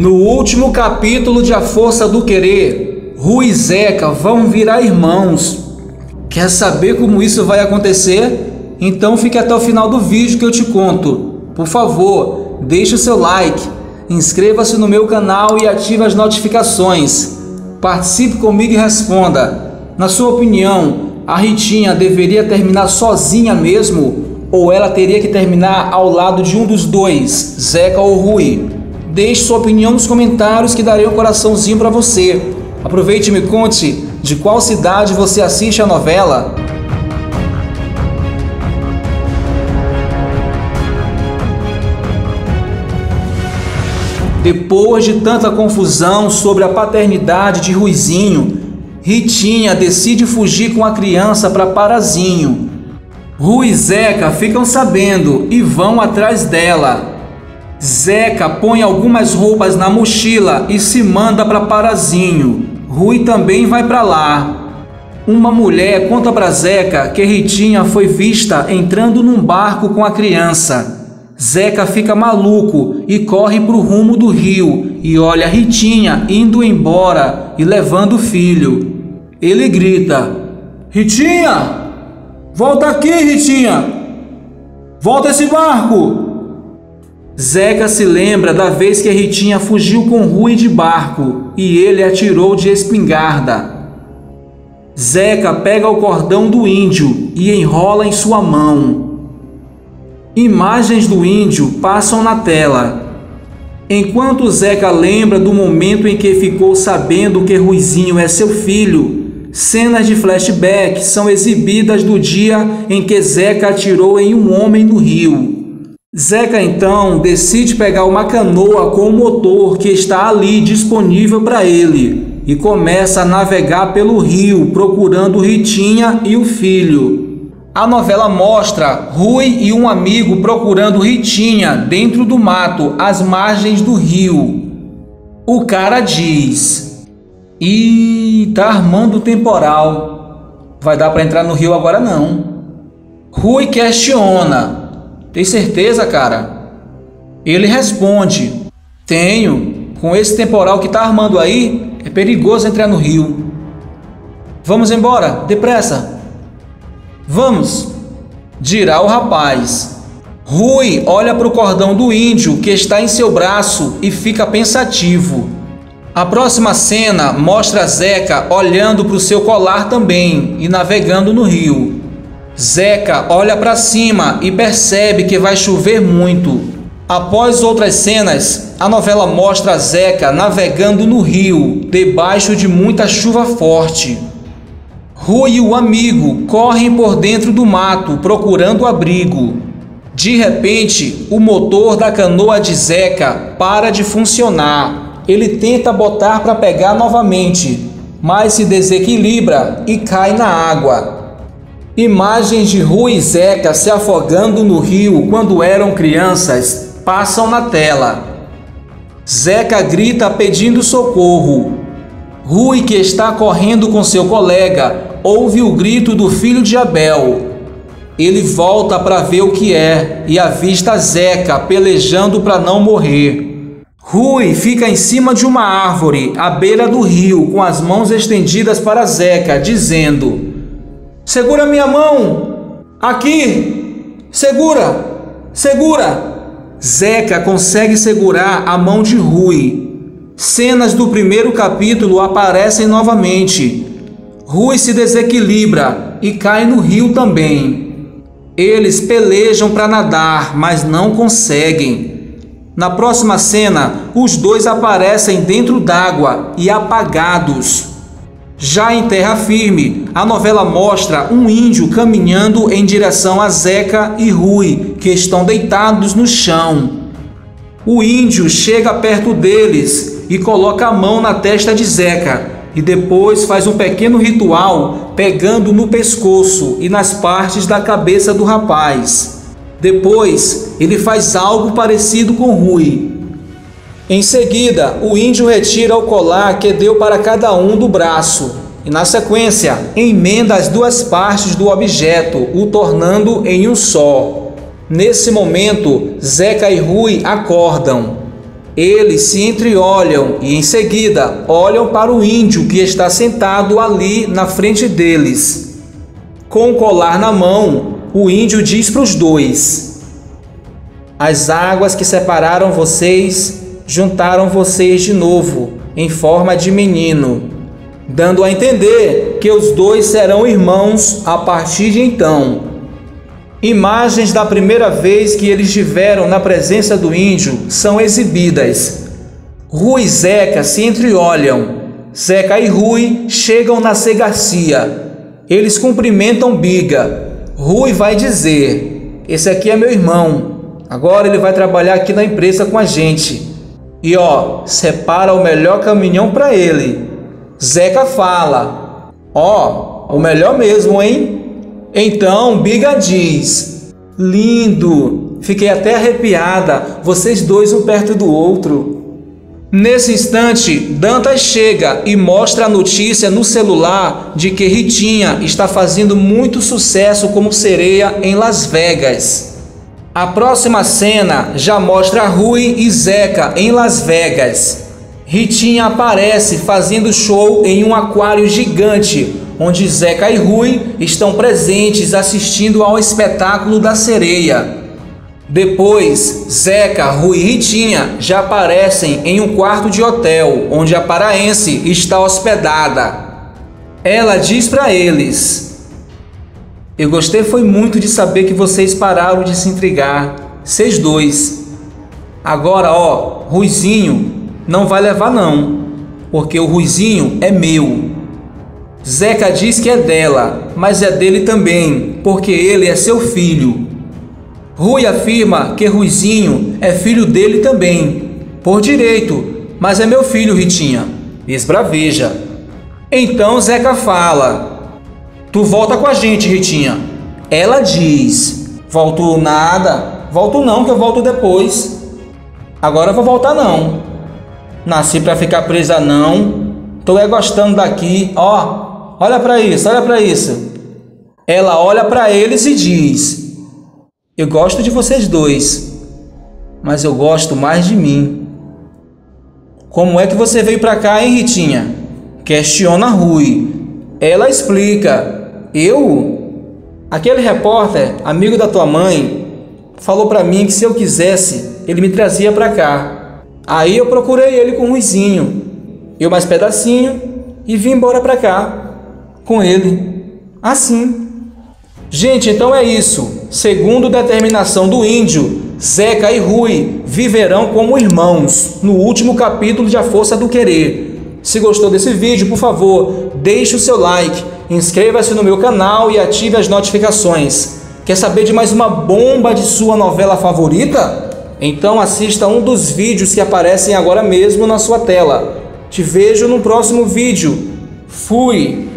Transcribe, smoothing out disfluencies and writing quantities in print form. No último capítulo de A Força do Querer, Rui e Zeca vão virar irmãos. Quer saber como isso vai acontecer? Então fique até o final do vídeo que eu te conto. Por favor, deixe o seu like, inscreva-se no meu canal e ative as notificações. Participe comigo e responda. Na sua opinião, a Ritinha deveria terminar sozinha mesmo? Ou ela teria que terminar ao lado de um dos dois, Zeca ou Rui? Deixe sua opinião nos comentários que darei um coraçãozinho para você. Aproveite e me conte de qual cidade você assiste a novela. Depois de tanta confusão sobre a paternidade de Ruizinho, Ritinha decide fugir com a criança para Parazinho. Rui e Zeca ficam sabendo e vão atrás dela. Zeca põe algumas roupas na mochila e se manda para Parazinho. Rui também vai para lá. Uma mulher conta para Zeca que Ritinha foi vista entrando num barco com a criança. Zeca fica maluco e corre para o rumo do rio e olha Ritinha indo embora e levando o filho. Ele grita: "Ritinha! Volta aqui, Ritinha! Volta esse barco!" Zeca se lembra da vez que a Ritinha fugiu com Rui de barco e ele atirou de espingarda. Zeca pega o cordão do índio e enrola em sua mão. Imagens do índio passam na tela. Enquanto Zeca lembra do momento em que ficou sabendo que Ruizinho é seu filho, cenas de flashback são exibidas do dia em que Zeca atirou em um homem no rio. Zeca então decide pegar uma canoa com o motor que está ali disponível para ele e começa a navegar pelo rio procurando Ritinha e o filho. A novela mostra Rui e um amigo procurando Ritinha dentro do mato às margens do rio. O cara diz: "Ih, tá armando o temporal. Vai dar para entrar no rio agora não." Rui questiona: "Tem certeza, cara?" Ele responde: "Tenho. Com esse temporal que tá armando aí, é perigoso entrar no rio. Vamos embora, depressa." "Vamos", dirá o rapaz. Rui olha para o cordão do índio que está em seu braço e fica pensativo. A próxima cena mostra Zeca olhando para o seu colar também e navegando no rio. Zeca olha para cima e percebe que vai chover muito. Após outras cenas, a novela mostra Zeca navegando no rio, debaixo de muita chuva forte. Rui e o amigo correm por dentro do mato procurando abrigo. De repente, o motor da canoa de Zeca para de funcionar. Ele tenta botar para pegar novamente, mas se desequilibra e cai na água. Imagens de Rui e Zeca se afogando no rio quando eram crianças passam na tela. Zeca grita pedindo socorro. Rui, que está correndo com seu colega, ouve o grito do filho de Abel. Ele volta para ver o que é e avista Zeca pelejando para não morrer. Rui fica em cima de uma árvore, à beira do rio, com as mãos estendidas para Zeca, dizendo: "Segura minha mão! Aqui! Segura! Segura!" Zeca consegue segurar a mão de Rui. Cenas do primeiro capítulo aparecem novamente. Rui se desequilibra e cai no rio também. Eles pelejam para nadar, mas não conseguem. Na próxima cena, os dois aparecem dentro d'água e apagados. Já em terra firme, a novela mostra um índio caminhando em direção a Zeca e Rui, que estão deitados no chão. O índio chega perto deles e coloca a mão na testa de Zeca e depois faz um pequeno ritual pegando no pescoço e nas partes da cabeça do rapaz. Depois, ele faz algo parecido com Rui. Em seguida, o índio retira o colar que deu para cada um do braço e, na sequência, emenda as duas partes do objeto, o tornando em um só. Nesse momento, Zeca e Rui acordam. Eles se entreolham e, em seguida, olham para o índio que está sentado ali na frente deles. Com o colar na mão, o índio diz para os dois: "As águas que separaram vocês juntaram vocês de novo, em forma de menino", dando a entender que os dois serão irmãos a partir de então. Imagens da primeira vez que eles tiveram na presença do índio são exibidas. Rui e Zeca se entreolham. Zeca e Rui chegam na C. Garcia. Eles cumprimentam Biga. Rui vai dizer: "Esse aqui é meu irmão. Agora ele vai trabalhar aqui na empresa com a gente. E ó, separa o melhor caminhão para ele." Zeca fala: "Ó, o melhor mesmo, hein?" Então Biga diz: "Lindo, fiquei até arrepiada, vocês dois um perto do outro." Nesse instante, Dantas chega e mostra a notícia no celular de que Ritinha está fazendo muito sucesso como sereia em Las Vegas. A próxima cena já mostra Rui e Zeca em Las Vegas. Ritinha aparece fazendo show em um aquário gigante, onde Zeca e Rui estão presentes assistindo ao espetáculo da sereia. Depois, Zeca, Rui e Ritinha já aparecem em um quarto de hotel, onde a paraense está hospedada. Ela diz para eles: "Eu gostei foi muito de saber que vocês pararam de se intrigar, vocês dois. Agora, ó, Ruizinho não vai levar não, porque o Ruizinho é meu." Zeca diz que é dela, mas é dele também, porque ele é seu filho. Rui afirma que Ruizinho é filho dele também, por direito, mas é meu filho, Ritinha. Esbraveja. Então Zeca fala: "Tu volta com a gente, Ritinha." Ela diz: "Volto nada, volto não, que eu volto depois. Agora eu vou voltar não. Nasci para ficar presa não. Tô é gostando daqui, ó. Olha para isso, olha para isso." Ela olha para eles e diz: "Eu gosto de vocês dois, mas eu gosto mais de mim." "Como é que você veio para cá, hein, Ritinha?" questiona Rui. Ela explica: "Eu? Aquele repórter, amigo da tua mãe, falou para mim que se eu quisesse, ele me trazia para cá. Aí eu procurei ele com o Ruizinho, eu mais pedacinho, e vim embora pra cá, com ele, assim." Gente, então é isso. Segundo determinação do índio, Zeca e Rui viverão como irmãos, no último capítulo de A Força do Querer. Se gostou desse vídeo, por favor, deixe o seu like, inscreva-se no meu canal e ative as notificações. Quer saber de mais uma bomba de sua novela favorita? Então assista um dos vídeos que aparecem agora mesmo na sua tela. Te vejo no próximo vídeo. Fui!